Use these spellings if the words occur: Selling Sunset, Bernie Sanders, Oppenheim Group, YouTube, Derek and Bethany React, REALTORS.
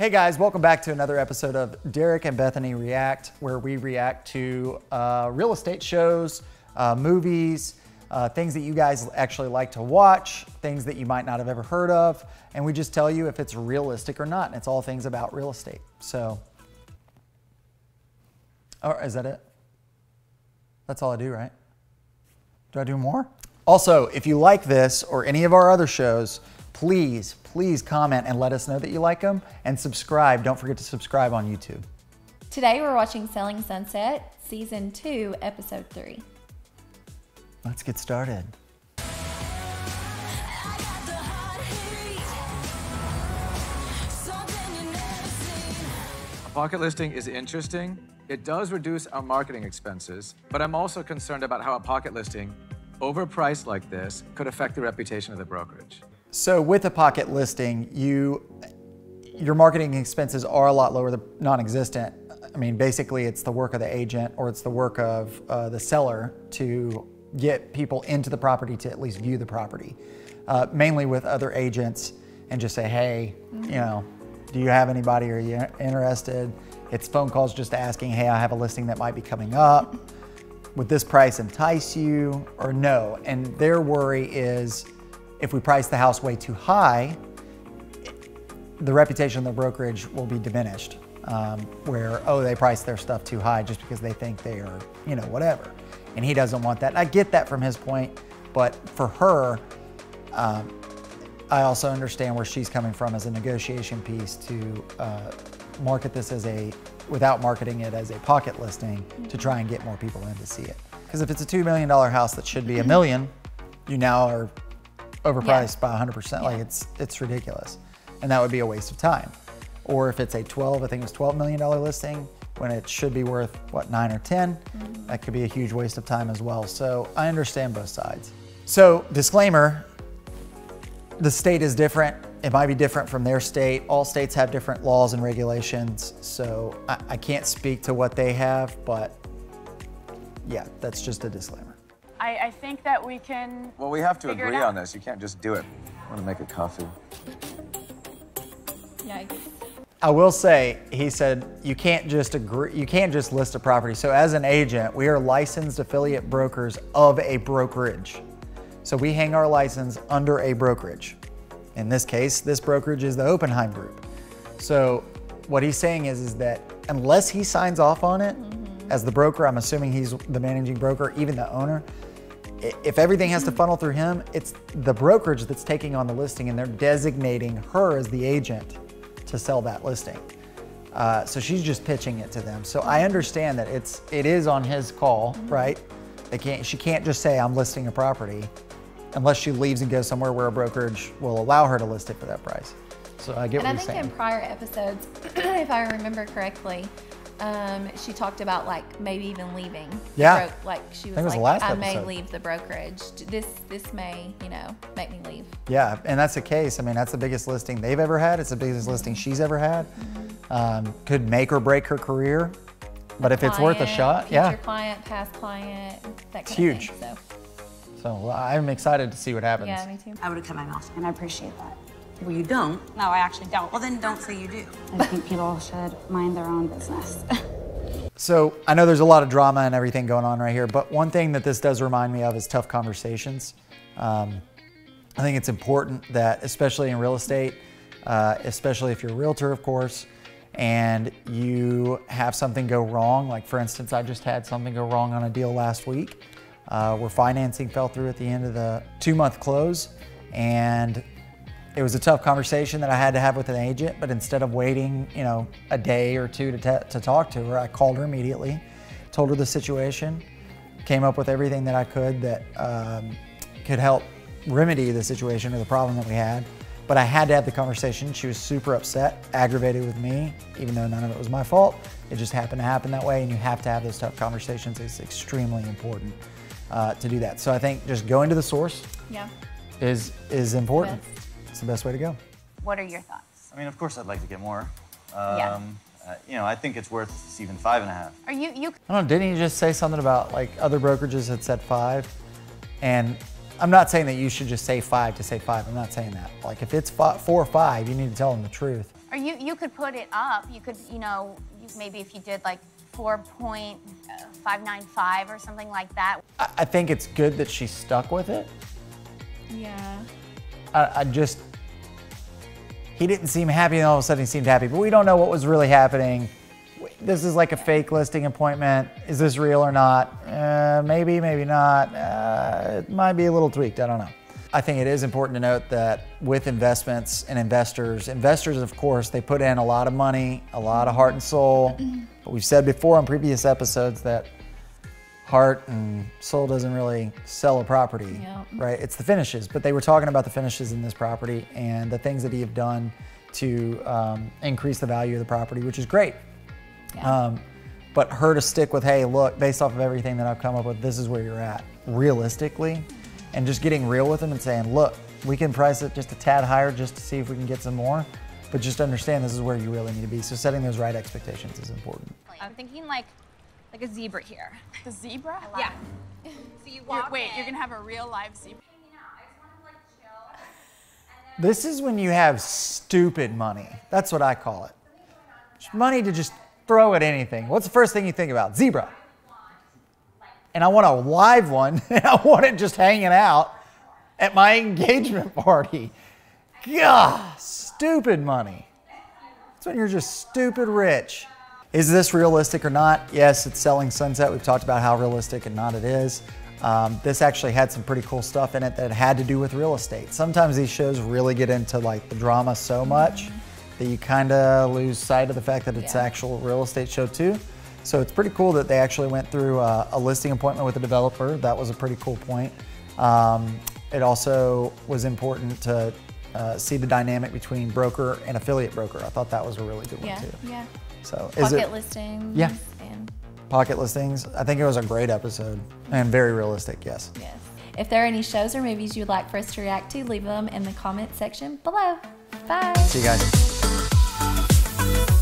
Hey guys, welcome back to another episode of Derek and Bethany React, where we react to real estate shows, movies, things that you guys actually like to watch, things that you might not have ever heard of, and we just tell you if it's realistic or not, and it's all things about real estate. So, oh, is that it? That's all I do, right? Do I do more? Also, if you like this or any of our other shows, please comment and let us know that you like them, and subscribe. Don't forget to subscribe on YouTube. Today we're watching Selling Sunset, Season 2, Episode 3. Let's get started. Pocket listing is interesting. It does reduce our marketing expenses, but I'm also concerned about how a pocket listing, overpriced like this, could affect the reputation of the brokerage. So with a pocket listing, your marketing expenses are a lot lower than non-existent. I mean, basically it's the work of the agent, or it's the work of the seller to get people into the property to at least view the property. Mainly with other agents, and just say, hey, you know, do you have anybody? Are you interested? It's phone calls just asking, hey, I have a listing that might be coming up. Would this price entice you or no? And their worry is, if we price the house way too high, the reputation of the brokerage will be diminished, where, oh, they price their stuff too high just because they think they are, you know, whatever. And he doesn't want that. And I get that from his point, but for her, I also understand where she's coming from as a negotiation piece to market this as a, without marketing it as a pocket listing, to try and get more people in to see it. Because if it's a $2 million house that should be a million, you now are overpriced by 100%, like it's ridiculous. And that would be a waste of time. Or if it's a $12 million listing, when it should be worth, what, 9 or 10? That could be a huge waste of time as well. So I understand both sides. So disclaimer, the state is different. It might be different from their state. All states have different laws and regulations. So I can't speak to what they have, but yeah, that's just a disclaimer. I think that we can. Well, we have to agree on this. You can't just do it. I want to make a coffee. Yikes. I will say, he said, you can't just agree. You can't just list a property. So as an agent, we are licensed affiliate brokers of a brokerage. So we hang our license under a brokerage. In this case, this brokerage is the Oppenheim Group. So what he's saying is that unless he signs off on it, as the broker, I'm assuming he's the managing broker, even the owner, if everything has to funnel through him, it's the brokerage that's taking on the listing, and they're designating her as the agent to sell that listing. So she's just pitching it to them. So I understand that it is on his call, right? She can't just say I'm listing a property unless she leaves and goes somewhere where a brokerage will allow her to list it for that price. So I get what you're saying. And I think in prior episodes, if I remember correctly, she talked about like maybe even leaving. Yeah. Like she was like, I may leave the brokerage. This may, you know, make me leave. Yeah, and that's the case. I mean, that's the biggest listing they've ever had. It's the biggest listing she's ever had. Could make or break her career, but if it's worth a shot, future client, past client, that kind of thing. It's huge. So I'm excited to see what happens. Yeah, me too. I would have cut my mouth, and I appreciate that. Well, you don't. No, I actually don't. Well, then don't say you do. I think people should mind their own business. So I know there's a lot of drama and everything going on right here, but one thing that this does remind me of is tough conversations. I think it's important that, especially in real estate, especially if you're a realtor, of course, and you have something go wrong. Like for instance, I just had something go wrong on a deal last week where financing fell through at the end of the 2-month close, and it was a tough conversation that I had to have with an agent, but instead of waiting, you know, a day or two to talk to her, I called her immediately, told her the situation, came up with everything that I could that could help remedy the situation or the problem that we had. But I had to have the conversation. She was super upset, aggravated with me, even though none of it was my fault. It just happened to happen that way, and you have to have those tough conversations. It's extremely important to do that. So I think just going to the source is important. Yes. The best way to go. What are your thoughts? I mean, of course I'd like to get more. You know, I think it's worth even 5.5. Are you I don't know, didn't you just say something about like other brokerages had said 5? And I'm not saying that you should just say 5 to say 5. I'm not saying that. Like if it's 4 or 5, you need to tell them the truth. Or you could put it up. You could, you know, maybe if you did like 4.595 or something like that. I think it's good that she stuck with it. Yeah. I just, he didn't seem happy and all of a sudden he seemed happy, but we don't know what was really happening. This is like a fake listing appointment. Is this real or not? Maybe, maybe not. It might be a little tweaked, I don't know. I think it is important to note that with investments and investors, of course, they put in a lot of money, a lot of heart and soul. But we've said before on previous episodes that heart and soul doesn't really sell a property, yeah. Right? It's the finishes, but they were talking about the finishes in this property and the things that he have done to increase the value of the property, which is great. Yeah. But her to stick with, hey, look, based off of everything that I've come up with, this is where you're at, realistically. And just getting real with them and saying, look, we can price it just a tad higher just to see if we can get some more, but just understand this is where you really need to be. So setting those right expectations is important. I'm thinking like a zebra here. The zebra? Yeah. So you walk you're gonna have a real live zebra. This is when you have stupid money. That's what I call it. It's money to just throw at anything. What's the first thing you think about? Zebra. And I want a live one, and I want it just hanging out at my engagement party. Gah, stupid money. That's when you're just stupid rich. Is this realistic or not? Yes, it's Selling Sunset. We've talked about how realistic and not it is. This actually had some pretty cool stuff in it that had to do with real estate. Sometimes these shows really get into like the drama so much that you kind of lose sight of the fact that it's actual real estate show too. So it's pretty cool that they actually went through a listing appointment with a developer. That was a pretty cool point. It also was important to see the dynamic between broker and affiliate broker. I thought that was a really good one too. Yeah. So pocket listings. Yeah. And pocket listings. I think it was a great episode and very realistic. Yes. Yes. If there are any shows or movies you'd like for us to react to, leave them in the comment section below. Bye. See you guys.